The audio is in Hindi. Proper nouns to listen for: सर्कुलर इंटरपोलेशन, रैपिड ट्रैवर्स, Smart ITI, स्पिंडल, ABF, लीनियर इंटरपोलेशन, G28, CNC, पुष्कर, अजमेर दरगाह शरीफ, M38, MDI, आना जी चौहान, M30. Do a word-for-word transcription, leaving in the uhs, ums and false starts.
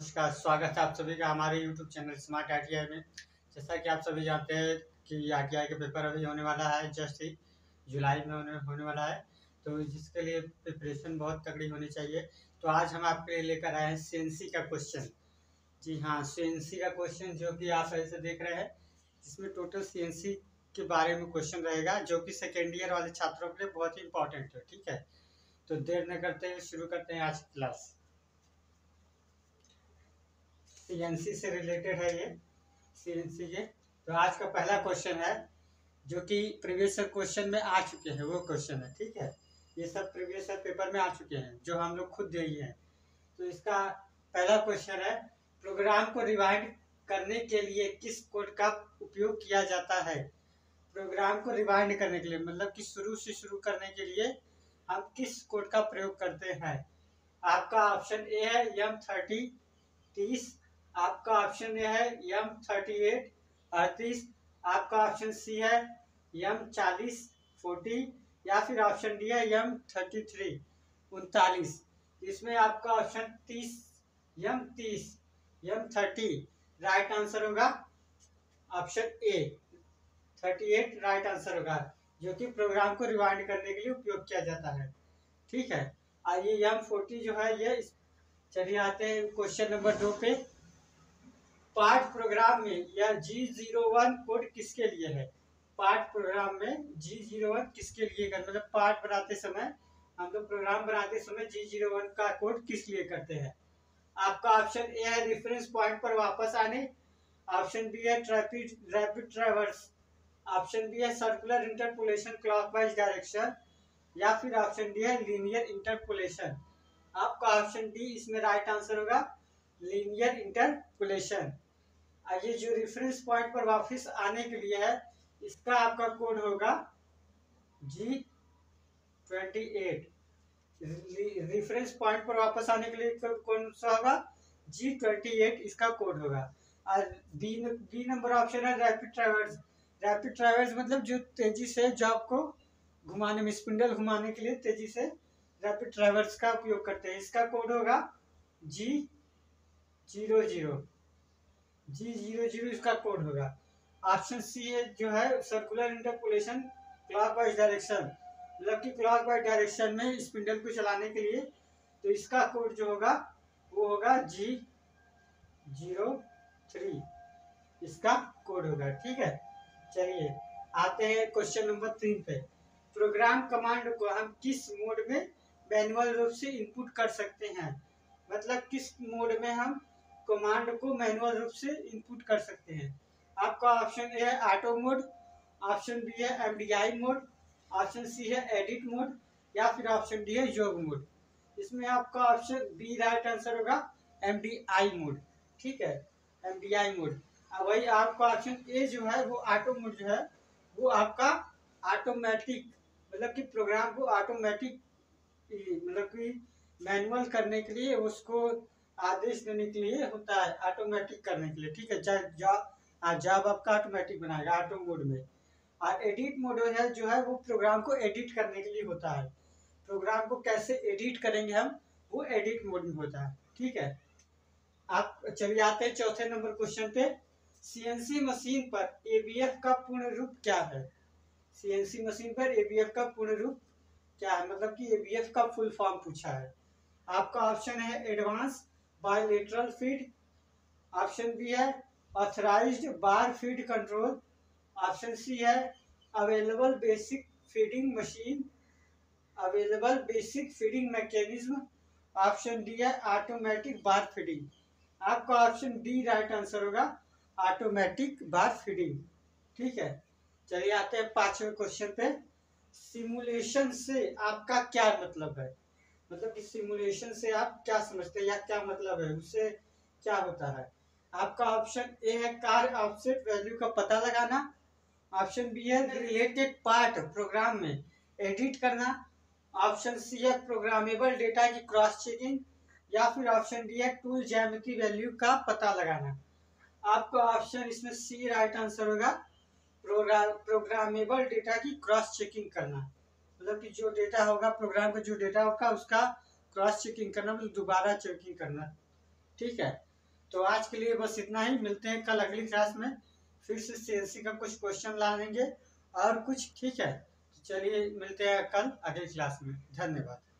नमस्कार, स्वागत है आप सभी का हमारे YouTube channel smart I T I में। जैसा कि आप सभी जानते हैं कि आई टी आई का पेपर अभी होने वाला है, जस्ट ही जुलाई में होने होने वाला है, तो जिसके लिए प्रिपरेशन बहुत तगड़ी होनी चाहिए। तो आज हम आपके लिए लेकर आए हैं सी एन सी का क्वेश्चन। जी हाँ, सी एन सी का क्वेश्चन जो कि आप ऐसे देख रहे हैं, इसमें टोटल सी एन सी के बारे में क्वेश्चन रहेगा, जो कि सेकेंड ईयर वाले छात्रों के लिए बहुत ही इम्पोर्टेंट है। ठीक है, तो देर न करते हुए शुरू करते हैं आज क्लास। सी एन सी से रिलेटेड है ये सी एन सी के। तो आज का पहला क्वेश्चन है जो कि प्रीवियस क्वेश्चन में आ चुके हैं, वो क्वेश्चन है। ठीक है, ये सब प्रीवियस पेपर में आ चुके हैं जो हम लोग खुद दिए हैं। तो इसका पहला क्वेश्चन है, प्रोग्राम को रिवाइंड करने के लिए किस कोड का उपयोग किया जाता है। प्रोग्राम को रिवाइंड करने के लिए मतलब कि शुरू से शुरू करने के लिए हम किस कोड का प्रयोग करते हैं। आपका ऑप्शन ए है एम थर्टी तीस, आपका ऑप्शन ए है एम थर्टी एट अड़तीस, आपका ऑप्शन सी है एम चालीस फोर्टी, या फिर ऑप्शन डी है एम थर्टी थ्री उनतालीस। इसमें आपका ऑप्शन तीस एम तीस एम थर्टी राइट आंसर होगा। ऑप्शन ए अड़तीस राइट आंसर होगा, जो कि प्रोग्राम को रिवाइंड करने के लिए उपयोग किया जाता है। ठीक है, और ये एम फोर्टी जो है ये। चलिए आते हैं क्वेश्चन नंबर दो पे। पार्ट प्रोग्राम में यह जी ज़ीरो वन कोड किसके लिए है। पार्ट प्रोग्राम में जी ज़ीरो वन किसके लिए कर, मतलब पार्ट बनाते समय हम लोग प्रोग्राम बनाते समय जी ज़ीरो वन का कोड किस लिए करते हैं। आपका ऑप्शन ए है रेफरेंस पॉइंट पर वापस आने, ऑप्शन बी है rapid रैपिड ट्रैवर्स, option B है सर्कुलर इंटरपोलेशन क्लॉकवाइज डायरेक्शन, या फिर ऑप्शन डी है लीनियर इंटरपोलेशन। आपका ऑप्शन डी इसमें राइट आंसर होगा, लीनियर इंटरपोलेशन। ये जो रेफरेंस पॉइंट पर वापस आने के लिए है, इसका आपका कोड होगा G twenty eight. Reference point पर वापस आने के लिए कौन सा होगा, जी ट्वेंटी एट इसका कोड होगा। और बी बी नंबर ऑप्शन है रैपिड ट्रैवर्स। रैपिड ट्रैवर्स मतलब जो तेजी से जॉब को घुमाने में, स्पिंडल घुमाने के लिए तेजी से रैपिड ट्रैवर्स का उपयोग करते हैं। इसका कोड होगा G zero zero G zero zero इसका कोड होगा। ऑप्शन सी है जो है सर्कुलर इंटरपोलेशन क्लॉकवाइज डायरेक्शन, मतलब कि क्लॉकवाइज डायरेक्शन में स्पिंडल को चलाने के लिए, तो इसका कोड जो होगा वो होगा जी ज़ीरो थ्री इसका कोड होगा। ठीक है, चलिए आते हैं क्वेश्चन नंबर तीन पे। प्रोग्राम कमांड को हम किस मोड में मैनुअल रूप से इनपुट कर सकते हैं, मतलब किस मोड में हम कमांड को मैनुअल रूप से इनपुट कर सकते हैं। आपका ऑप्शन ए है ऑटो मोड, ऑप्शन बी है M D I mode, option C है एडिट मोड, या फिर ऑप्शन डी है योग मोड। इसमें आपका ऑप्शन बी राइट आंसर होगा, एम डी आई मोड। ठीक है, एम डी आई मोड। अब वही आपका ऑप्शन ए जो है वो ऑटो मोड जो है वो आपका ऑटोमेटिक, मतलब कि प्रोग्राम को ऑटोमेटिक, मतलब कि मैनुअल करने के लिए, उसको आदेश देने के लिए होता है, ऑटोमेटिक करने के लिए। ठीक है, जॉब जॉब आपका ऑटोमेटिक बनाएगा ऑटो मोड में। और एडिट मोड है जो है वो प्रोग्राम को एडिट करने के लिए होता है, प्रोग्राम को कैसे एडिट करेंगे हम, वो एडिट मोड में होता है। ठीक है, आप चलिए आते हैं चौथे नंबर क्वेश्चन पे। सी एन सी मशीन पर ए बी एफ का पूर्ण रूप क्या है। सी एन सी मशीन पर ए बी एफ का पूर्ण रूप क्या है, मतलब कि ए बी एफ का फुल फॉर्म पूछा है। आपका ऑप्शन है advance bilateral feed, option B है authorised bar feed control, option C है available basic feeding machine, available basic feeding mechanism, option D है ऑटोमेटिक बार फीडिंग। आपका ऑप्शन डी राइट आंसर होगा, ऑटोमेटिक बार फीडिंग। ठीक है, चलिए आते हैं पांचवें क्वेश्चन पे। सिमुलेशन से आपका क्या मतलब है, मतलब कि सिमुलेशन से आप क्या समझते हैं या क्या मतलब है, उससे क्या होता है। आपका ऑप्शन ए है कार ऑफसेट वैल्यू का पता लगाना, ऑप्शन बी है रिलेटेड पार्ट प्रोग्राम में एडिट करना, ऑप्शन सी है प्रोग्रामेबल डेटा की क्रॉस चेकिंग, या फिर ऑप्शन डी है टूल ज्यामिति वैल्यू का पता लगाना। आपका ऑप्शन इसमें सी राइट आंसर होगा, प्रोग्रामेबल डेटा की क्रॉस चेकिंग करना, मतलब कि जो डेटा होगा प्रोग्राम का, जो डेटा होगा उसका क्रॉस चेकिंग करना, मतलब दोबारा चेकिंग करना। ठीक है, तो आज के लिए बस इतना ही। मिलते हैं कल अगली क्लास में, फिर से सीएनसी का कुछ क्वेश्चन ला देंगे और कुछ, ठीक है। चलिए मिलते हैं कल अगली क्लास में। धन्यवाद।